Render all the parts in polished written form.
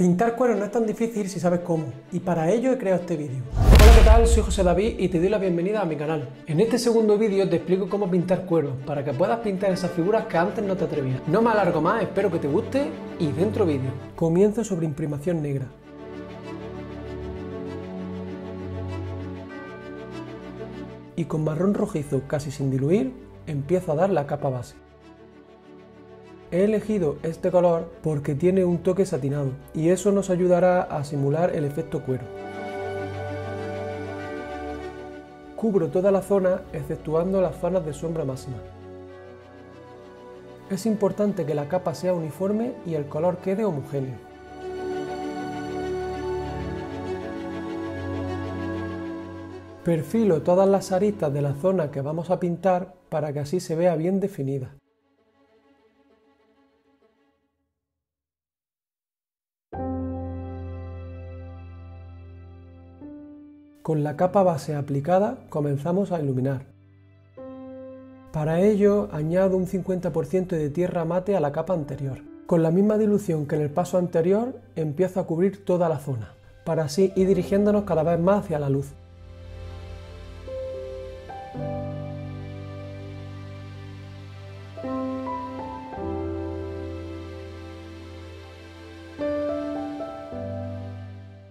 Pintar cuero no es tan difícil si sabes cómo, y para ello he creado este vídeo. Hola, ¿qué tal? Soy José David y te doy la bienvenida a mi canal. En este segundo vídeo te explico cómo pintar cuero, para que puedas pintar esas figuras que antes no te atrevías. No me alargo más, espero que te guste y dentro vídeo. Comienzo sobre imprimación negra. Y con marrón rojizo casi sin diluir, empiezo a dar la capa base. He elegido este color porque tiene un toque satinado y eso nos ayudará a simular el efecto cuero. Cubro toda la zona exceptuando las zonas de sombra máxima. Es importante que la capa sea uniforme y el color quede homogéneo. Perfilo todas las aristas de la zona que vamos a pintar para que así se vea bien definida. Con la capa base aplicada comenzamos a iluminar. Para ello añado un 50% de tierra mate a la capa anterior. Con la misma dilución que en el paso anterior empiezo a cubrir toda la zona, para así ir dirigiéndonos cada vez más hacia la luz.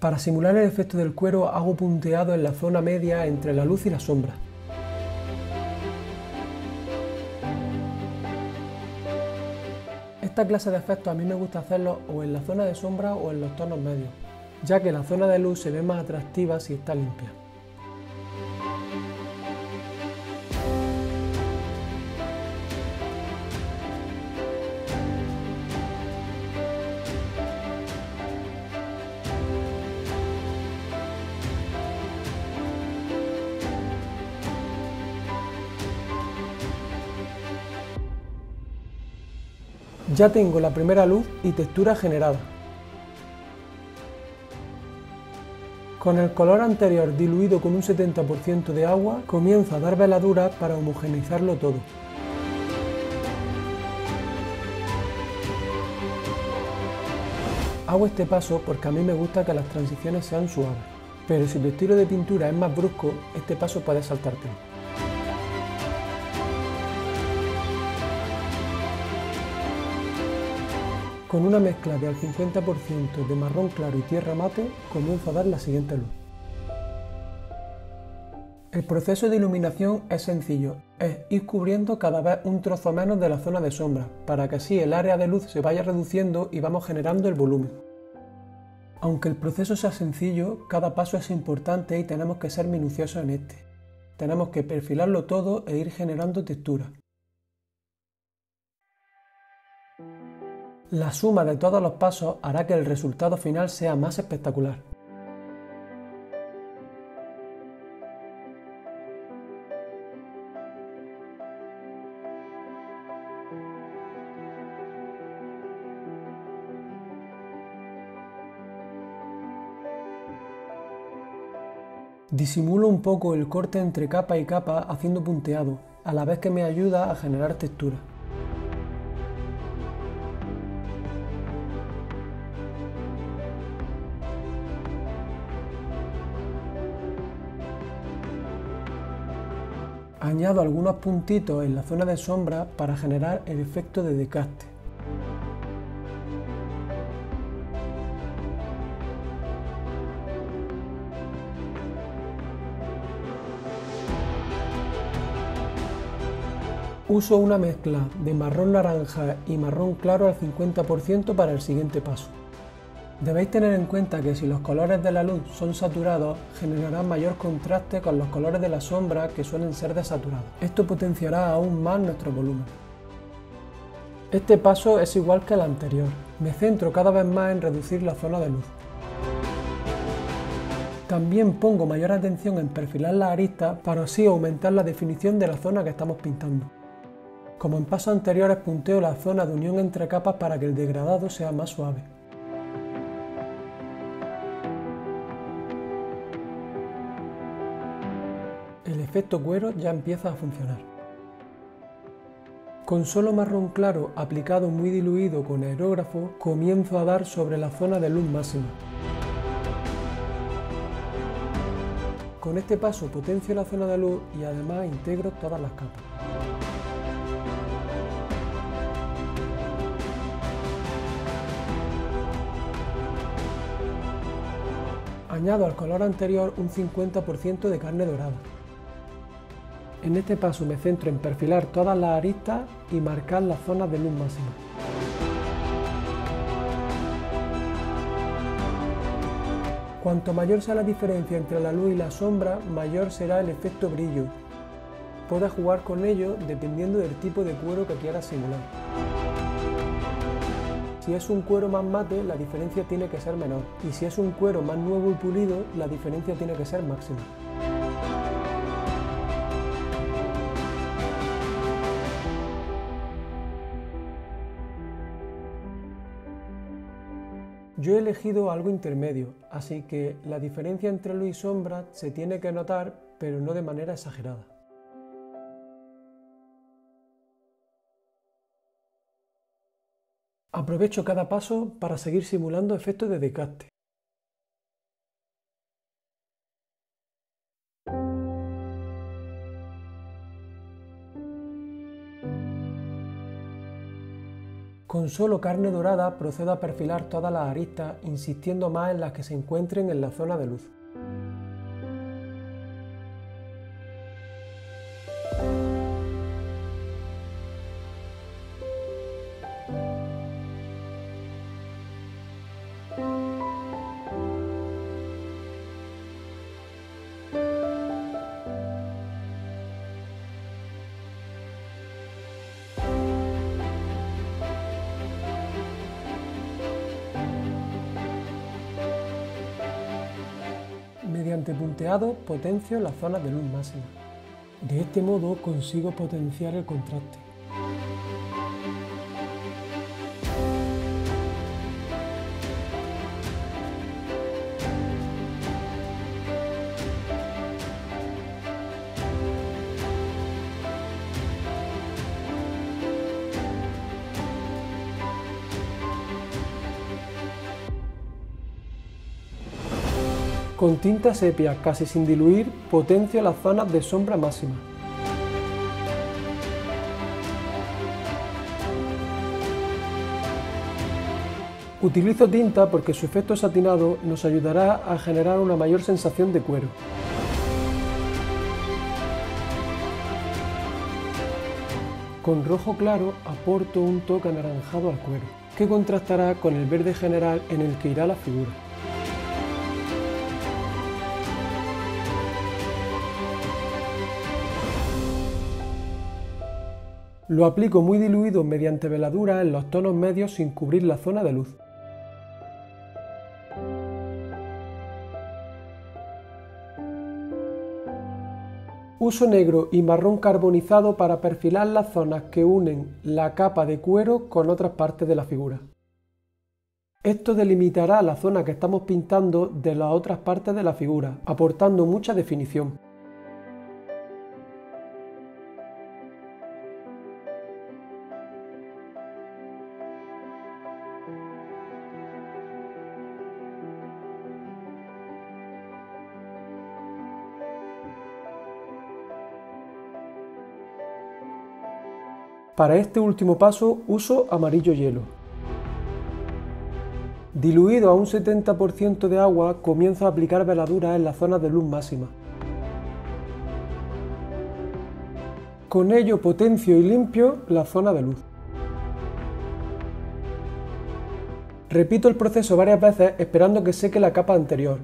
Para simular el efecto del cuero hago punteado en la zona media entre la luz y la sombra. Esta clase de efectos a mí me gusta hacerlos o en la zona de sombra o en los tonos medios, ya que la zona de luz se ve más atractiva si está limpia. Ya tengo la primera luz y textura generada. Con el color anterior diluido con un 70% de agua, comienzo a dar veladuras para homogeneizarlo todo. Hago este paso porque a mí me gusta que las transiciones sean suaves, pero si tu estilo de pintura es más brusco, este paso puedes saltártelo. Con una mezcla de al 50% de marrón claro y tierra mate, comienzo a dar la siguiente luz. El proceso de iluminación es sencillo, es ir cubriendo cada vez un trozo menos de la zona de sombra, para que así el área de luz se vaya reduciendo y vamos generando el volumen. Aunque el proceso sea sencillo, cada paso es importante y tenemos que ser minuciosos en este. Tenemos que perfilarlo todo e ir generando textura. La suma de todos los pasos hará que el resultado final sea más espectacular. Disimulo un poco el corte entre capa y capa haciendo punteado, a la vez que me ayuda a generar textura. Añado algunos puntitos en la zona de sombra para generar el efecto de desgaste. Uso una mezcla de marrón naranja y marrón claro al 50% para el siguiente paso. Debéis tener en cuenta que si los colores de la luz son saturados, generará mayor contraste con los colores de la sombra que suelen ser desaturados. Esto potenciará aún más nuestro volumen. Este paso es igual que el anterior. Me centro cada vez más en reducir la zona de luz. También pongo mayor atención en perfilar las aristas para así aumentar la definición de la zona que estamos pintando. Como en pasos anteriores, punteo la zona de unión entre capas para que el degradado sea más suave. El efecto cuero ya empieza a funcionar. Con solo marrón claro aplicado muy diluido con aerógrafo, comienzo a dar sobre la zona de luz máxima. Con este paso potencio la zona de luz y además integro todas las capas. Añado al color anterior un 50% de carne dorada. En este paso me centro en perfilar todas las aristas y marcar las zonas de luz máxima. Cuanto mayor sea la diferencia entre la luz y la sombra, mayor será el efecto brillo. Puedes jugar con ello dependiendo del tipo de cuero que quieras simular. Si es un cuero más mate, la diferencia tiene que ser menor, y si es un cuero más nuevo y pulido, la diferencia tiene que ser máxima. Yo he elegido algo intermedio, así que la diferencia entre luz y sombra se tiene que notar, pero no de manera exagerada. Aprovecho cada paso para seguir simulando efectos de desgaste. Con solo carne dorada procedo a perfilar todas las aristas, insistiendo más en las que se encuentren en la zona de luz. Mediante punteado potencio las zonas de luz máxima. De este modo consigo potenciar el contraste. Con tinta sepia casi sin diluir, potencio las zonas de sombra máxima. Utilizo tinta porque su efecto satinado nos ayudará a generar una mayor sensación de cuero. Con rojo claro aporto un toque anaranjado al cuero, que contrastará con el verde general en el que irá la figura. Lo aplico muy diluido mediante veladura en los tonos medios sin cubrir la zona de luz. Uso negro y marrón carbonizado para perfilar las zonas que unen la capa de cuero con otras partes de la figura. Esto delimitará la zona que estamos pintando de las otras partes de la figura, aportando mucha definición. Para este último paso uso amarillo hielo. Diluido a un 70% de agua, comienzo a aplicar veladuras en las zonas de luz máxima. Con ello potencio y limpio la zona de luz. Repito el proceso varias veces esperando que seque la capa anterior.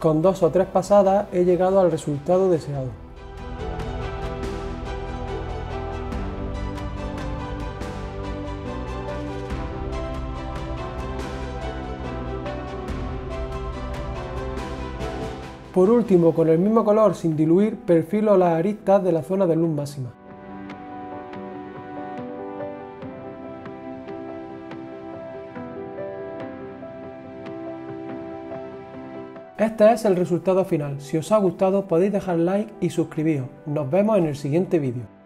Con 2 o 3 pasadas he llegado al resultado deseado. Por último, con el mismo color sin diluir, perfilo las aristas de la zona de luz máxima. Este es el resultado final. Si os ha gustado podéis dejar like y suscribiros. Nos vemos en el siguiente vídeo.